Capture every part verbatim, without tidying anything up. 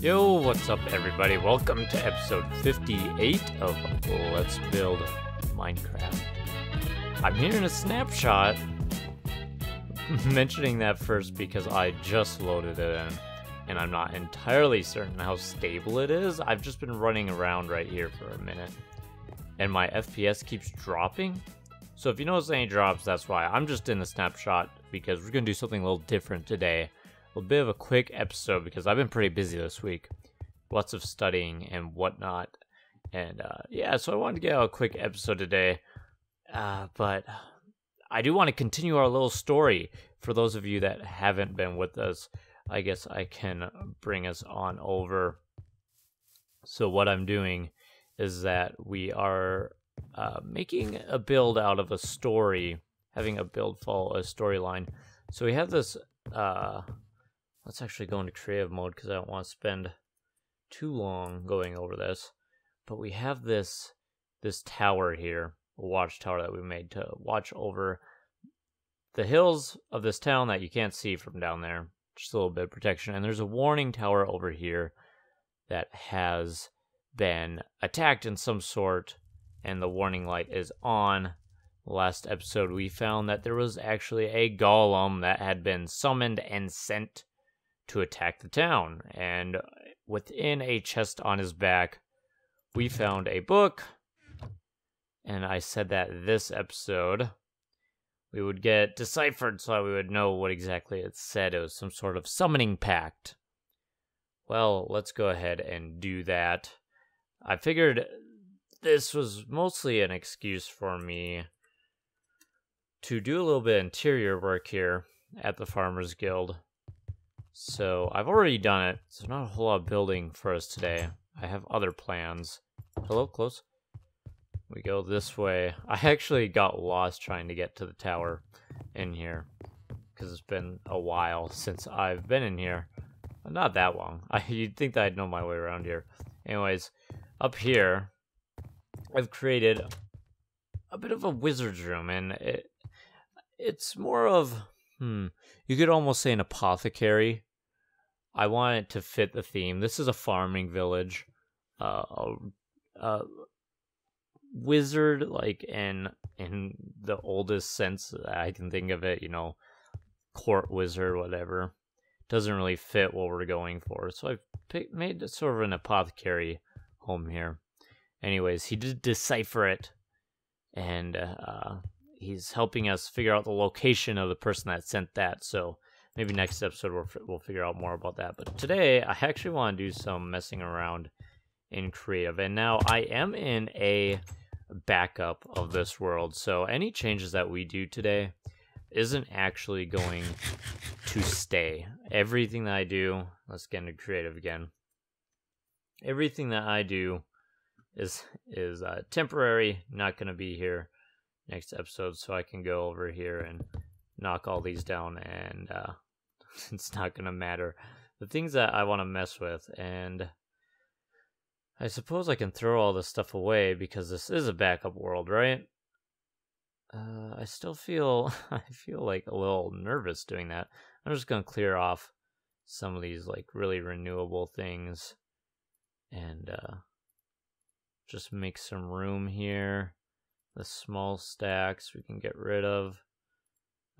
Yo, what's up everybody? Welcome to episode fifty-eight of Let's Build Minecraft. I'm here in a snapshot, mentioning that first because I just loaded it in, and I'm not entirely certain how stable it is. I've just been running around right here for a minute, and my F P S keeps dropping. So if you notice any drops, that's why. I'm just in the snapshot because we're going to do something a little different today. A little bit of a quick episode because I've been pretty busy this week. Lots of studying and whatnot. And uh, yeah, so I wanted to get out a quick episode today. Uh, but I do want to continue our little story. For those of you that haven't been with us, I guess I can bring us on over. So what I'm doing is that we are uh, making a build out of a story. Having a build follow a storyline. So we have this... Uh, Let's actually go into creative mode because I don't want to spend too long going over this. But we have this this tower here, a watchtower that we made to watch over the hills of this town that you can't see from down there. Just a little bit of protection. And there's a warning tower over here that has been attacked in some sort, and the warning light is on. Last episode we found that there was actually a golem that had been summoned and sent to attack the town, and within a chest on his back we found a book. And I said that this episode we would get deciphered so that we would know what exactly it said. It was some sort of summoning pact. Well, let's go ahead and do that. I figured this was mostly an excuse for me to do a little bit of interior work here at the Farmers Guild. So I've already done it, so not a whole lot of building for us today. I have other plans. Hello, close. We go this way. I actually got lost trying to get to the tower in here, because it's been a while since I've been in here. Not that long. I, you'd think that I'd know my way around here. Anyways, up here, I've created a bit of a wizard's room, and it, it's more of... Hmm. You could almost say an apothecary. I want it to fit the theme. This is a farming village. Uh, a, a wizard, like in in the oldest sense that I can think of it, you know, court wizard, whatever. Doesn't really fit what we're going for. So I've picked, made sort of an apothecary home here. Anyways, he did decipher it, and uh, he's helping us figure out the location of the person that sent that. So maybe next episode we'll, we'll figure out more about that. But today I actually want to do some messing around in creative. And now I am in a backup of this world. So any changes that we do today isn't actually going to stay. Everything that I do, let's get into creative again. Everything that I do is is uh, temporary, not going to be here next episode, so I can go over here and knock all these down, and uh, it's not going to matter. The things that I want to mess with, and I suppose I can throw all this stuff away because this is a backup world, right? Uh, I still feel, I feel like a little nervous doing that. I'm just going to clear off some of these like really renewable things, and uh, just make some room here. The small stacks we can get rid of.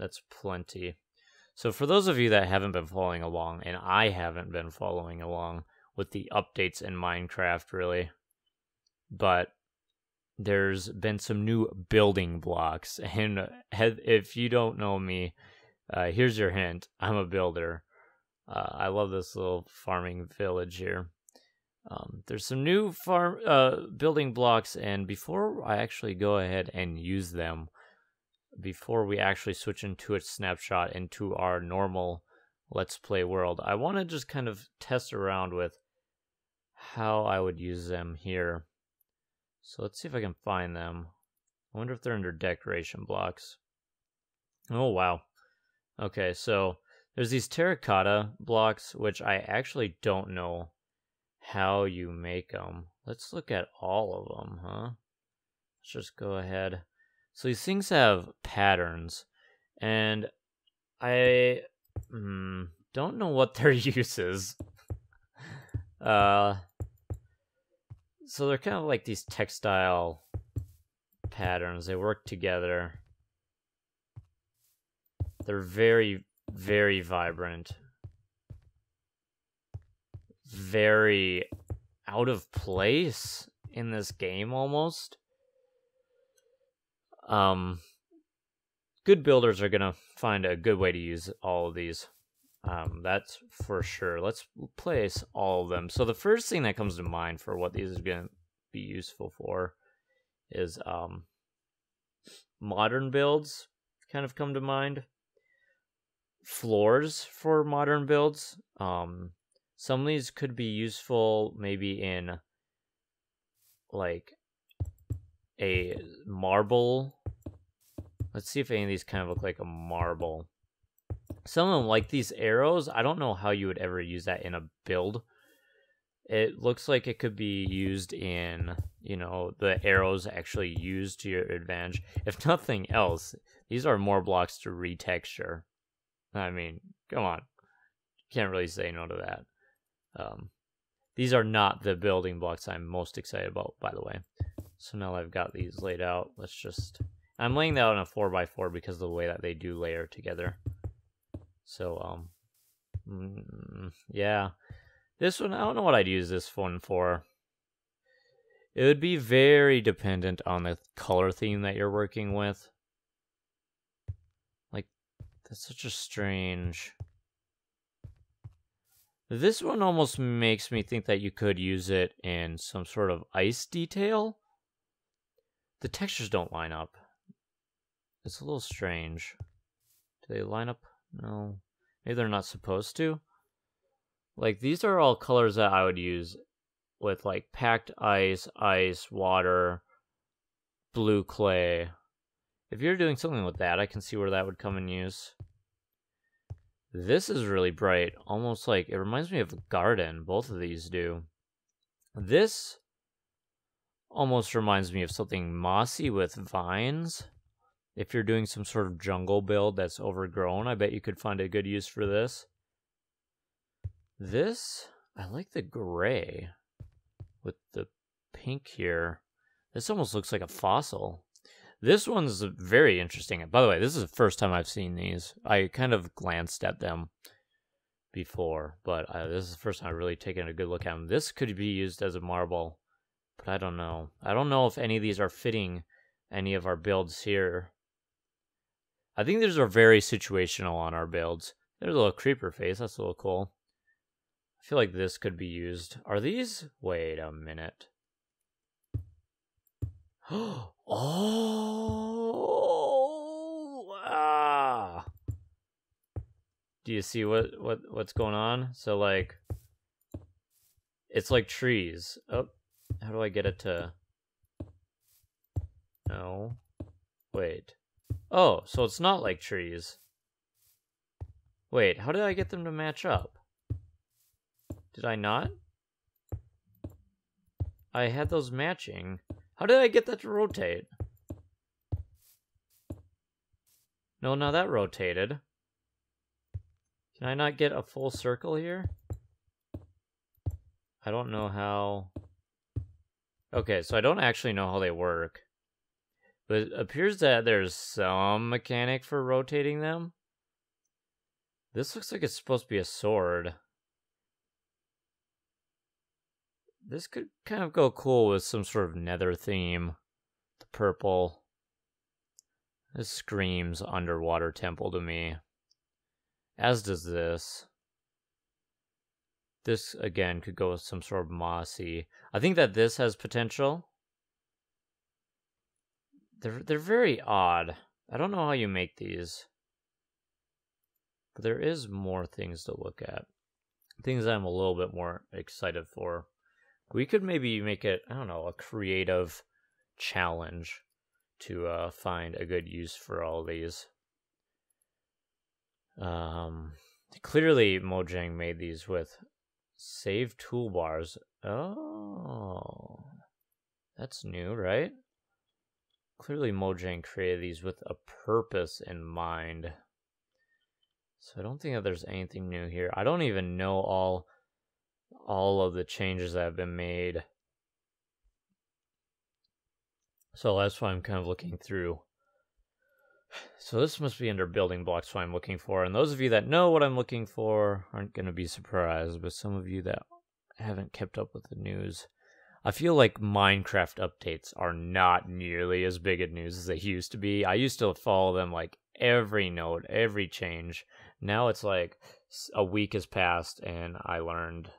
That's plenty. So for those of you that haven't been following along, and I haven't been following along with the updates in Minecraft really, but there's been some new building blocks. And if you don't know me, uh, here's your hint. I'm a builder. Uh, I love this little farming village here. Um, there's some new farm uh, building blocks, and before I actually go ahead and use them, before we actually switch into a snapshot into our normal Let's Play world, I want to just kind of test around with how I would use them here. So let's see if I can find them. I wonder if they're under decoration blocks. Oh, wow. Okay, so there's these terracotta blocks, which I actually don't know how you make them. Let's look at all of them, huh? Let's just go ahead. So these things have patterns, and I mm, don't know what their use is. Uh, so they're kind of like these textile patterns. They work together. They're very, very vibrant. Very out of place in this game almost. Um, good builders are gonna find a good way to use all of these. Um, that's for sure. Let's place all of them. So the first thing that comes to mind for what these are gonna be useful for is um, modern builds kind of come to mind. Floors for modern builds. Um, some of these could be useful maybe in like a marble. Let's see if any of these kind of look like a marble. Some of them, like these arrows, I don't know how you would ever use that in a build. It looks like it could be used in, you know, the arrows actually used to your advantage. If nothing else, these are more blocks to retexture. I mean, come on. Can't really say no to that. Um, these are not the building blocks I'm most excited about, by the way. So now I've got these laid out. Let's just... I'm laying that on a four by four because of the way that they do layer together. So, um... yeah. This one, I don't know what I'd use this one for. It would be very dependent on the color theme that you're working with. Like, that's such a strange... This one almost makes me think that you could use it in some sort of ice detail. The textures don't line up. It's a little strange. Do they line up? No. Maybe they're not supposed to. Like, these are all colors that I would use with, like, packed ice, ice, water, blue clay. If you're doing something with that, I can see where that would come in use. This is really bright, almost like, it reminds me of a garden, both of these do. This almost reminds me of something mossy with vines. If you're doing some sort of jungle build that's overgrown, I bet you could find a good use for this. This, I like the gray with the pink here. This almost looks like a fossil. This one's very interesting. By the way, this is the first time I've seen these. I kind of glanced at them before, but uh, this is the first time I've really taken a good look at them. This could be used as a marble, but I don't know. I don't know if any of these are fitting any of our builds here. I think these are very situational on our builds. There's a little creeper face. That's a little cool. I feel like this could be used. Are these? Wait a minute. Oh, ah. Do you see what, what, what's going on? So like, it's like trees. Oh, how do I get it to, no, wait. Oh, so it's not like trees. Wait, how did I get them to match up? Did I not? I had those matching. How did I get that to rotate? No, now that rotated. Can I not get a full circle here? I don't know how... Okay, so I don't actually know how they work. But it appears that there's some mechanic for rotating them. This looks like it's supposed to be a sword. This could kind of go cool with some sort of nether theme. The purple. This screams underwater temple to me. As does this. This, again, could go with some sort of mossy. I think that this has potential. They're, they're very odd. I don't know how you make these. But there is more things to look at. Things I'm a little bit more excited for. We could maybe make it, I don't know, a creative challenge to uh, find a good use for all these. Um, clearly, Mojang made these with save toolbars. Oh, that's new, right? Clearly, Mojang created these with a purpose in mind. So I don't think that there's anything new here. I don't even know all... all of the changes that have been made. So that's why I'm kind of looking through. So this must be under building blocks what I'm looking for. And those of you that know what I'm looking for aren't going to be surprised. But some of you that haven't kept up with the news, I feel like Minecraft updates are not nearly as big at news as they used to be. I used to follow them like every node, every change. Now it's like a week has passed and I learned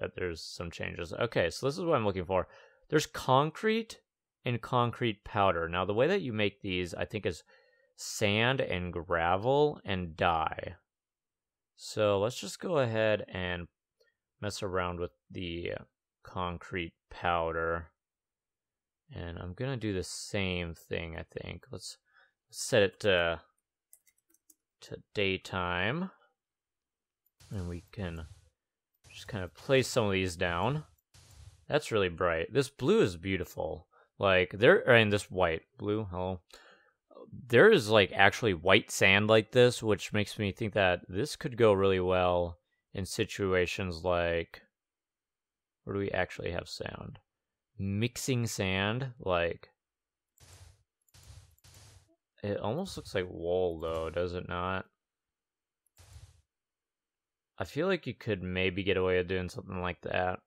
that there's some changes. Okay, so this is what I'm looking for. There's concrete and concrete powder. Now the way that you make these, I think, is sand and gravel and dye. So let's just go ahead and mess around with the concrete powder, and I'm gonna do the same thing. I think let's set it to to daytime, and we can just kind of place some of these down. That's really bright. This blue is beautiful. Like there, I mean, this white, blue, hello. There is like actually white sand like this, which makes me think that this could go really well in situations like, where do we actually have sound? Mixing sand, like, it almost looks like wool though, does it not? I feel like you could maybe get away with doing something like that.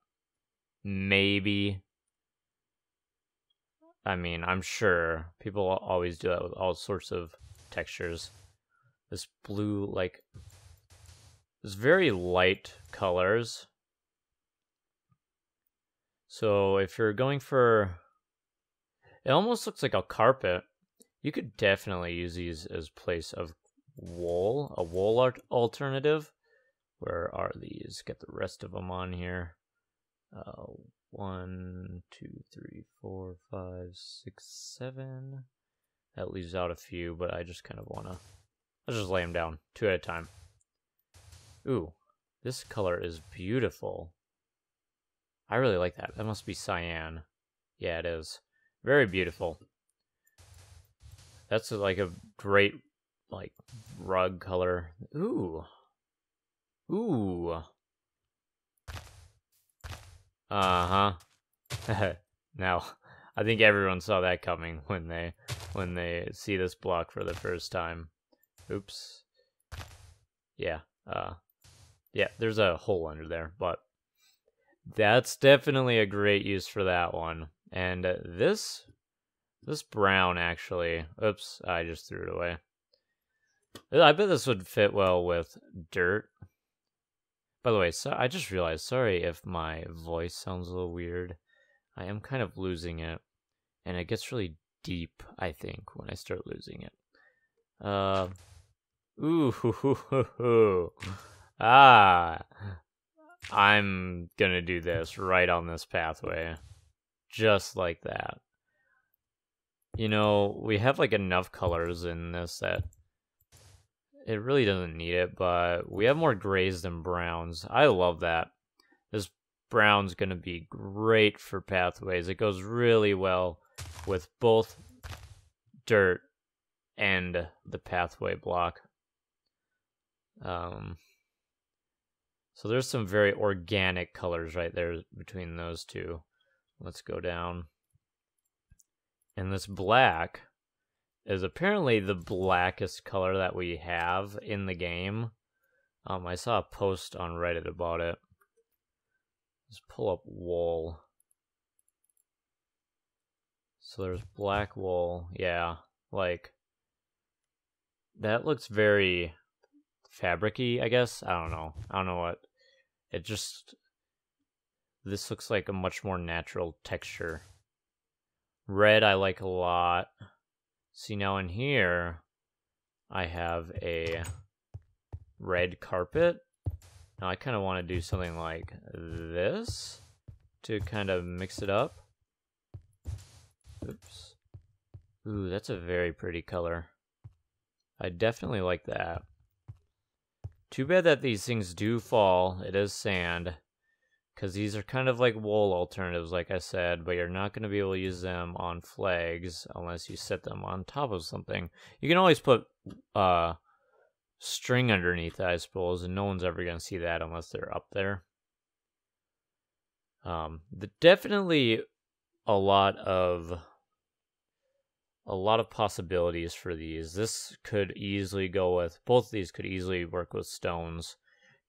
Maybe. I mean, I'm sure people always do that with all sorts of textures. This blue, like, it's very light colors. So if you're going for, it almost looks like a carpet. You could definitely use these as place of wool, a wool art alternative. Where are these? Get the rest of them on here. Uh, one, two, three, four, five, six, seven. That leaves out a few, but I just kind of wanna, I'll just lay them down two at a time. Ooh, this color is beautiful. I really like that. That must be cyan. Yeah, it is. Very beautiful. That's like a great, like, rug color. Ooh. Ooh. Uh-huh. Now, I think everyone saw that coming when they when they see this block for the first time. Oops. Yeah. Uh, yeah, there's a hole under there, but that's definitely a great use for that one. And uh, this, this brown actually, oops, I just threw it away. I bet this would fit well with dirt. By the way, so I just realized, sorry if my voice sounds a little weird. I am kind of losing it, and it gets really deep, I think, when I start losing it. Uh, ooh, hoo, hoo, hoo, hoo. Ah. I'm gonna do this right on this pathway. Just like that. You know, we have like enough colors in this that it really doesn't need it, but we have more grays than browns. I love that. This brown's gonna be great for pathways. It goes really well with both dirt and the pathway block. Um... So there's some very organic colors right there between those two. Let's go down. And this black is apparently the blackest color that we have in the game. Um, I saw a post on Reddit about it. Let's pull up wool. So there's black wool. Yeah, like, that looks very fabric-y, I guess. I don't know. I don't know what. It just, this looks like a much more natural texture. Red I like a lot. See, now in here, I have a red carpet. Now I kind of want to do something like this to kind of mix it up. Oops. Ooh, that's a very pretty color. I definitely like that. Too bad that these things do fall. It is sand. Because these are kind of like wool alternatives, like I said, but you're not going to be able to use them on flags unless you set them on top of something. You can always put uh, string underneath, I suppose, and no one's ever going to see that unless they're up there. Um, the, definitely a lot of a lot of possibilities for these. This could easily go with, both of these could easily work with stones,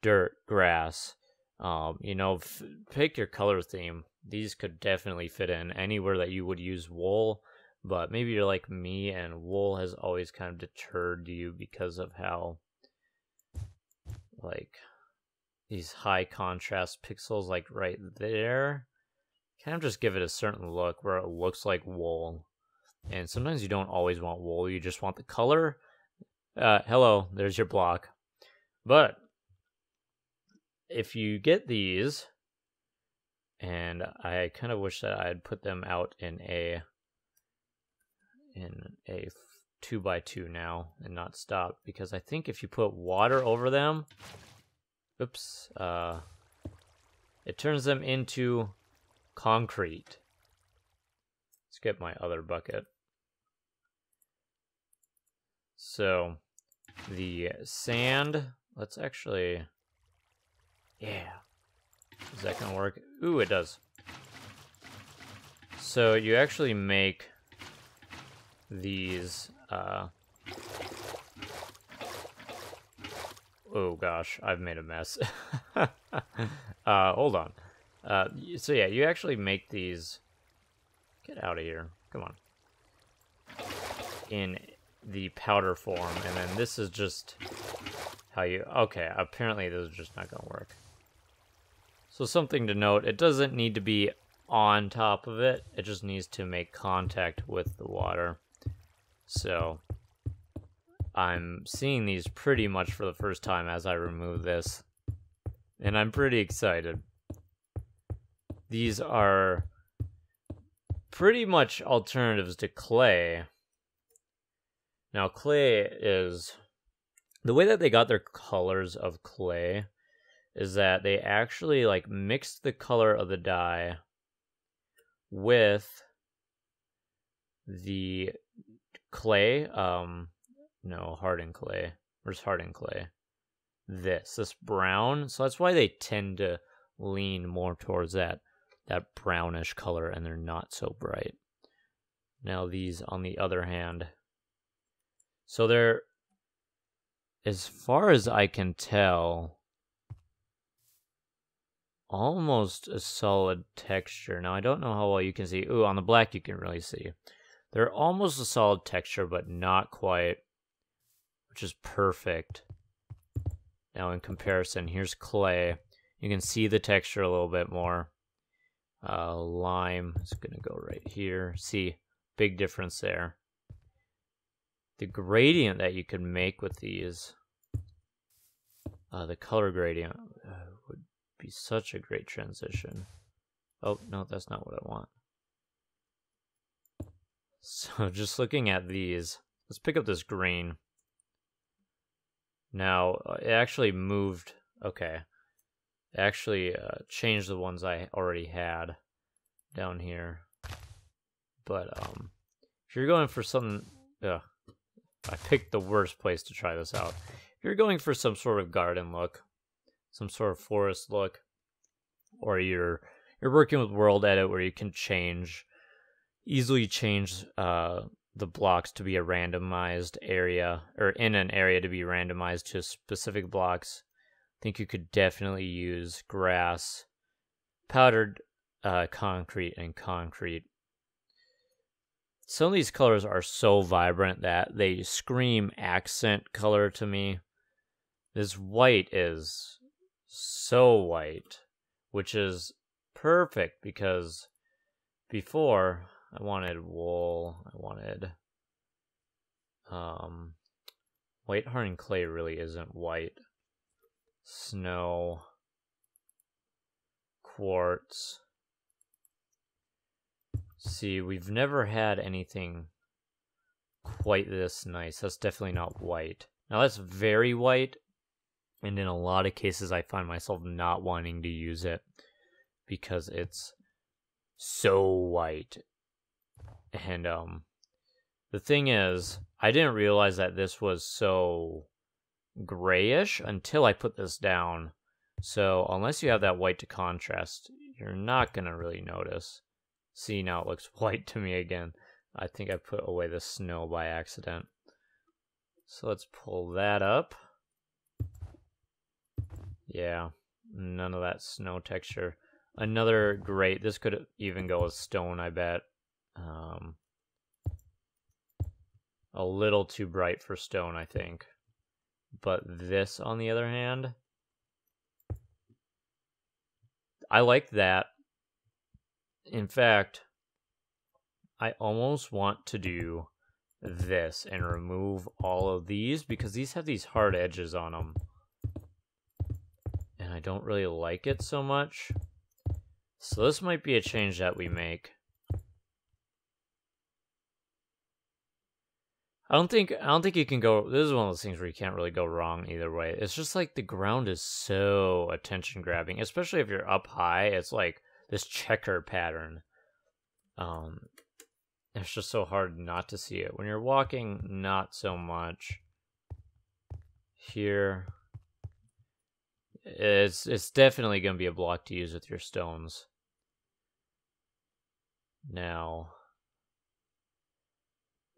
dirt, grass. Um, you know, f pick your color theme. These could definitely fit in anywhere that you would use wool, but maybe you're like me and wool has always kind of deterred you because of how, like, these high contrast pixels, like right there, kind of just give it a certain look where it looks like wool. And sometimes you don't always want wool, you just want the color. Uh, hello, there's your block. But if you get these, and I kind of wish that I had put them out in a in a two by two now and not stop, because I think if you put water over them, oops, uh, it turns them into concrete. Let's get my other bucket. So the sand. Let's actually. Yeah. Is that gonna work? Ooh, it does. So you actually make these, uh... oh gosh, I've made a mess. uh, hold on. Uh, so yeah, you actually make these, get out of here, come on, in the powder form, and then this is just how you, okay, apparently this is just not gonna work. So something to note, it doesn't need to be on top of it, it just needs to make contact with the water. So I'm seeing these pretty much for the first time as I remove this, and I'm pretty excited. These are pretty much alternatives to clay. Now clay is, the way that they got their colors of clay is that they actually like mixed the color of the dye with the clay. Um, no, hardened clay. Where's hardened clay? This, this brown. So that's why they tend to lean more towards that that brownish color, and they're not so bright. Now these, on the other hand, so they're, as far as I can tell, almost a solid texture. Now I don't know how well you can see. Ooh, on the black you can really see. They're almost a solid texture, but not quite, which is perfect. Now in comparison, here's clay. You can see the texture a little bit more. Uh, lime is gonna go right here. See, big difference there. The gradient that you can make with these, uh, the color gradient, uh, would be such a great transition. Oh, no, that's not what I want. So just looking at these, let's pick up this green. Now, it actually moved, okay. It actually uh, changed the ones I already had down here. But um, if you're going for something, ugh, I picked the worst place to try this out. If you're going for some sort of garden look, some sort of forest look, or you're you're working with World Edit where you can change, easily change uh, the blocks to be a randomized area, or in an area to be randomized to specific blocks, I think you could definitely use grass, powdered uh, concrete, and concrete. Some of these colors are so vibrant that they scream accent color to me. This white is so white, which is perfect, because before I wanted wool, I wanted um white hardened clay really isn't white. Snow, quartz. See, we've never had anything quite this nice. That's definitely not white. Now that's very white. And in a lot of cases, I find myself not wanting to use it because it's so white. And um, the thing is, I didn't realize that this was so grayish until I put this down. So unless you have that white to contrast, you're not gonna really notice. See, now it looks white to me again. I think I put away the snow by accident. So let's pull that up. Yeah, none of that snow texture. Another great, this could even go with stone, I bet. Um, a little too bright for stone, I think. But this, on the other hand, I like that. In fact, I almost want to do this and remove all of these because these have these hard edges on them. And I don't really like it so much. So this might be a change that we make. I don't think I don't think you can go, this is one of those things where you can't really go wrong either way. It's just like the ground is so attention grabbing, especially if you're up high. It's like this checker pattern. Um, it's just so hard not to see it. When you're walking, not so much. Here, it's it's definitely going to be a block to use with your stones. Now,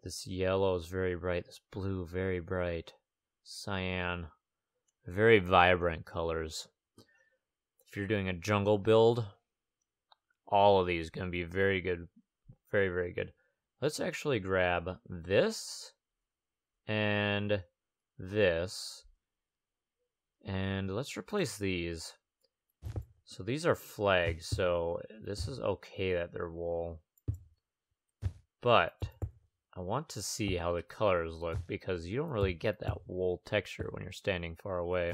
this yellow is very bright. This blue, very bright. Cyan, very vibrant colors. If you're doing a jungle build, all of these are going to be very good. Very, very good. Let's actually grab this and this. And let's replace these. So these are flags, so this is okay that they're wool. But I want to see how the colors look because you don't really get that wool texture when you're standing far away.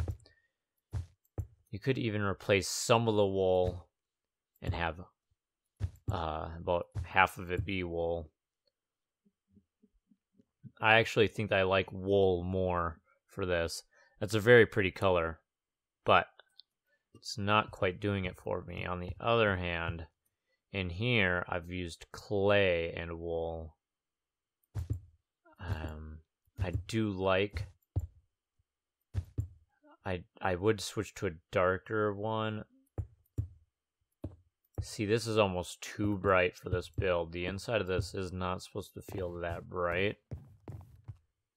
You could even replace some of the wool and have uh, about half of it be wool. I actually think I like wool more for this. That's a very pretty color, but it's not quite doing it for me. On the other hand, in here, I've used clay and wool. Um, I do like, I, I would switch to a darker one. See, this is almost too bright for this build. The inside of this is not supposed to feel that bright.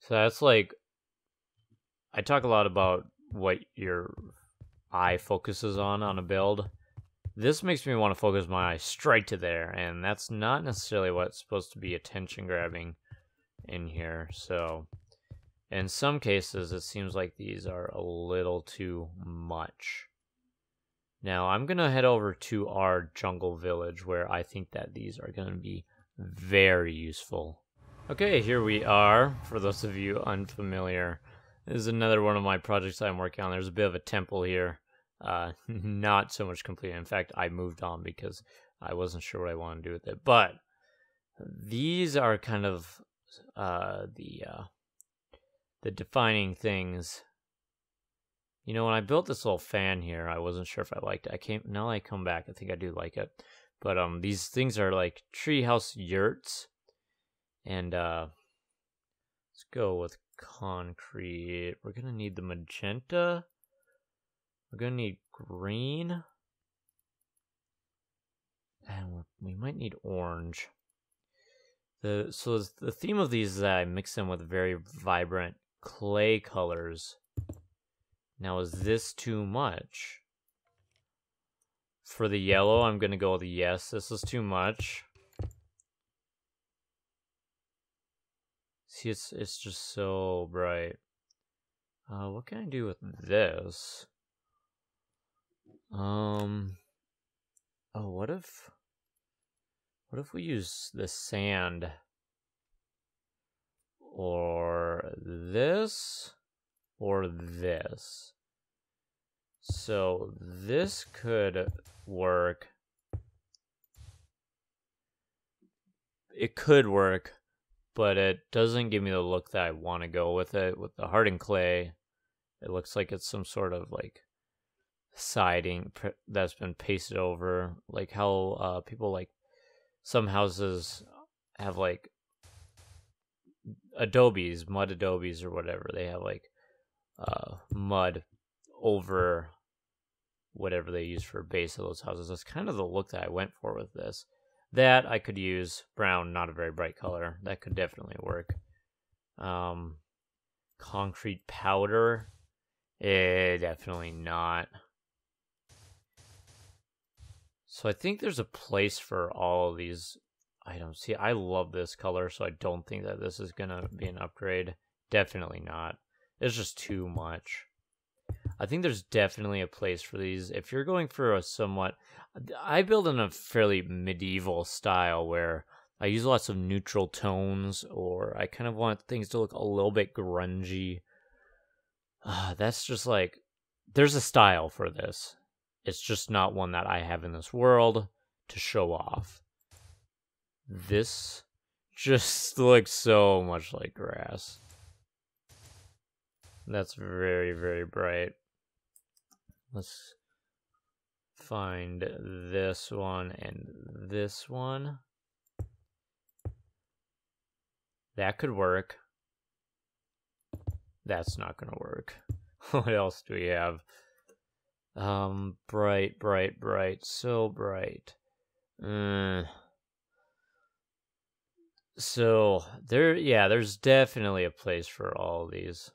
So that's like, I talk a lot about what your eye focuses on on a build. This makes me want to focus my eye straight to there, and that's not necessarily what's supposed to be attention grabbing in here. So in some cases it seems like these are a little too much. Now I'm gonna head over to our jungle village where I think that these are gonna be very useful. Okay, here we are. For those of you unfamiliar, this is another one of my projects I'm working on. There's a bit of a temple here. Uh, not so much complete. In fact, I moved on because I wasn't sure what I wanted to do with it. But these are kind of uh, the uh, the defining things. You know, when I built this little fan here, I wasn't sure if I liked it. I came now that I come back, I think I do like it. But um, these things are like treehouse yurts, and uh, let's go with concrete. We're gonna need the magenta. We're gonna need green, and we might need orange. The so the theme of these is that I mix them with very vibrant clay colors. Now, is this too much? For the yellow, I'm gonna go with yes. This is too much. See, it's, it's just so bright. Uh, what can I do with this? Um, oh, what if, what if we use the sand? Or this, or this. So this could work. It could work. But it doesn't give me the look that I want to go with it. With the hardened clay, it looks like it's some sort of like siding that's been pasted over. Like how uh, people like some houses have like adobes, mud adobes or whatever. They have like uh, mud over whatever they use for base of those houses. That's kind of the look that I went for with this. That I could use brown, not a very bright color. That could definitely work. Um, concrete powder, eh, definitely not. So I think there's a place for all of these items. See, I love this color, so I don't think that this is gonna be an upgrade. Definitely not. It's just too much. I think there's definitely a place for these. If you're going for a somewhat... I build in a fairly medieval style where I use lots of neutral tones, or I kind of want things to look a little bit grungy. Uh, that's just like... There's a style for this. It's just not one that I have in this world to show off. This just looks so much like grass. That's very, very bright. Let's find this one and this one. That could work. That's not going to work. What else do we have? Um, bright, bright, bright, so bright. Mm. So there, yeah, there's definitely a place for all these.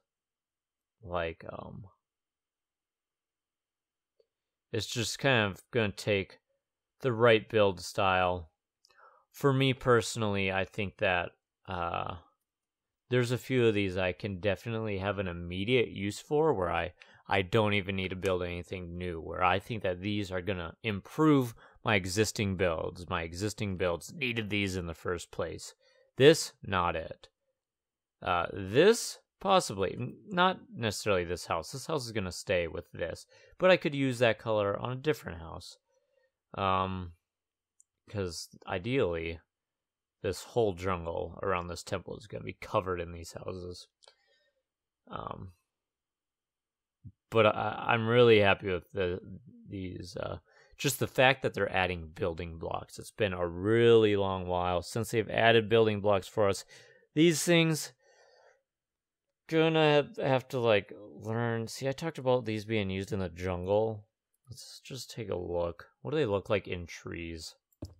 Like, um, it's just kind of going to take the right build style. For me personally, I think that uh, there's a few of these I can definitely have an immediate use for, where I, I don't even need to build anything new, where I think that these are going to improve my existing builds. My existing builds needed these in the first place. This, not it. Uh, this... Possibly. Not necessarily this house. This house is going to stay with this. But I could use that color on a different house. Um, because ideally, this whole jungle around this temple is going to be covered in these houses. Um, but I, I'm really happy with the these. Uh, just the fact that they're adding building blocks. It's been a really long while since they've added building blocks for us. These things... Gonna have to like learn. See, I talked about these being used in the jungle. Let's just take a look. What do they look like in trees? So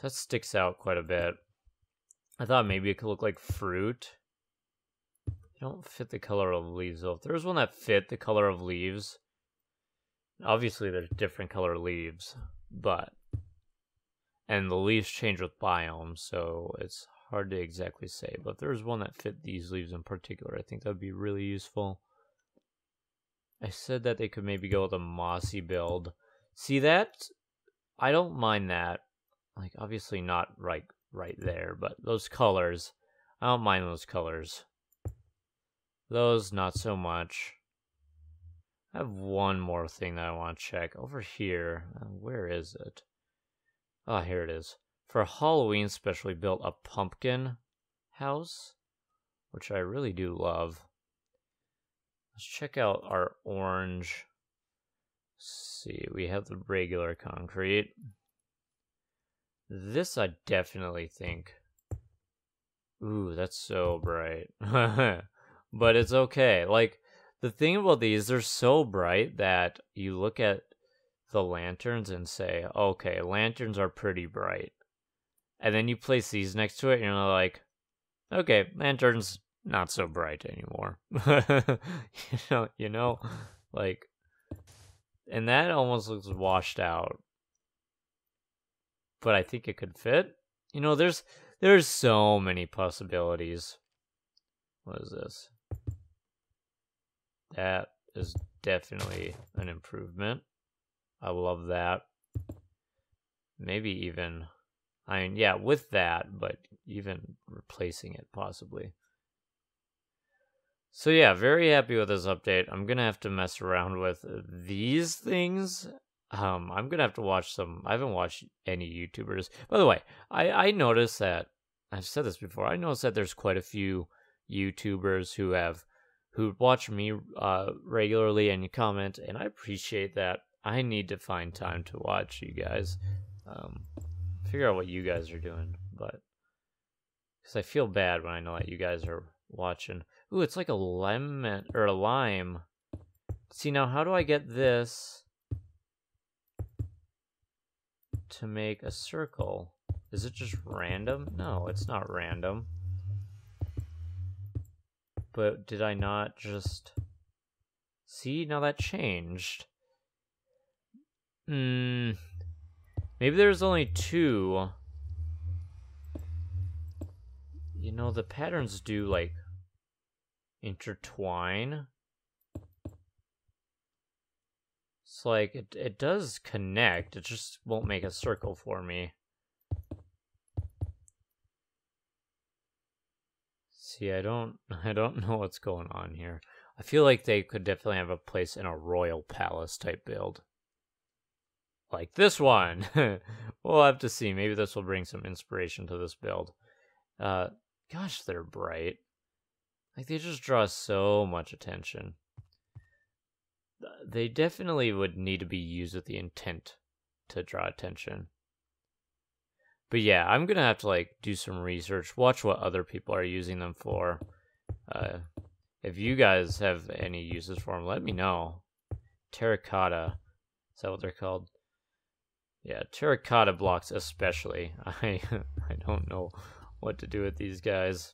that sticks out quite a bit. I thought maybe it could look like fruit. They don't fit the color of leaves though. If there was one that fit the color of leaves, obviously there's different color leaves, but and the leaves change with biomes, so it's hard to exactly say, but if there's one that fit these leaves in particular, I think that would be really useful. I said that they could maybe go with a mossy build. See that? I don't mind that. Like, obviously not right, right there, but those colors, I don't mind those colors. Those, not so much. I have one more thing that I want to check. Over here, where is it? Oh, here it is. For Halloween special, we built a pumpkin house, which I really do love. Let's check out our orange. Let's see, we have the regular concrete. This I definitely think. Ooh, that's so bright. But it's okay. Like, the thing about these, they're so bright that you look at the lanterns and say, okay, lanterns are pretty bright. And then you place these next to it, and you're like, okay, lantern's not so bright anymore. you know, you know, like, and that almost looks washed out. But I think it could fit. You know, there's there's so many possibilities. What is this? That is definitely an improvement. I love that. Maybe even. I mean, yeah, with that, but even replacing it, possibly. So yeah, very happy with this update. I'm going to have to mess around with these things. Um, I'm going to have to watch some... I haven't watched any YouTubers. By the way, I, I noticed that... I've said this before. I noticed that there's quite a few YouTubers who have... who watch me uh, regularly and comment, and I appreciate that. I need to find time to watch you guys. Um... Figure out what you guys are doing, but because I feel bad when I know that you guys are watching. Ooh, it's like a lemon or a lime. See, now how do I get this to make a circle. Is it just random? No, it's not random. But did I not just... See, now that changed. Hmm. Maybe there's only two. You know, the patterns do, like, intertwine. It's like, it, it does connect. It just won't make a circle for me. See, I don't, I don't know what's going on here. I feel like they could definitely have a place in a royal palace type build. Like this one. We'll have to see. Maybe this will bring some inspiration to this build. Uh, gosh, they're bright. Like, they just draw so much attention. They definitely would need to be used with the intent to draw attention. But yeah, I'm going to have to, like, do some research. Watch what other people are using them for. Uh, if you guys have any uses for them, let me know. Terracotta. Is that what they're called? Yeah, terracotta blocks especially. I I don't know what to do with these guys.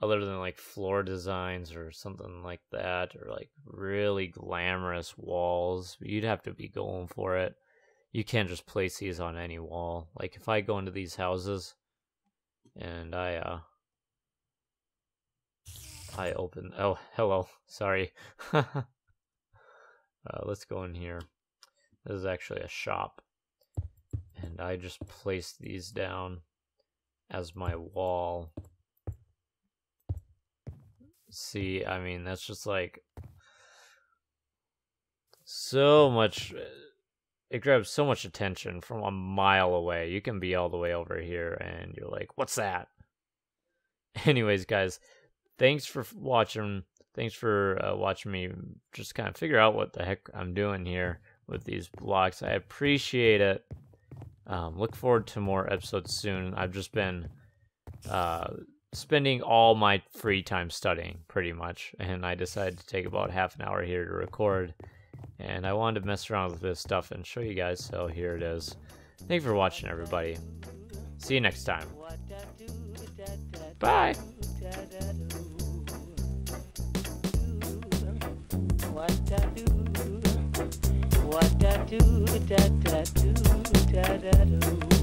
Other than, like, floor designs or something like that. Or, like, really glamorous walls. You'd have to be going for it. You can't just place these on any wall. Like, if I go into these houses and I, uh, I open, oh, hello, sorry. uh, let's go in here. This is actually a shop. And I just place these down as my wall. See, I mean, that's just like so much. It grabs so much attention from a mile away. You can be all the way over here and you're like, what's that? Anyways, guys, thanks for watching. Thanks for uh, watching me just kind of figure out what the heck I'm doing here with these blocks. I appreciate it. Um, look forward to more episodes soon. I've just been uh, spending all my free time studying pretty much. And I decided to take about half an hour here to record. And I wanted to mess around with this stuff and show you guys, so here it is. Thanks for watching, everybody. See you next time. Bye! What I do,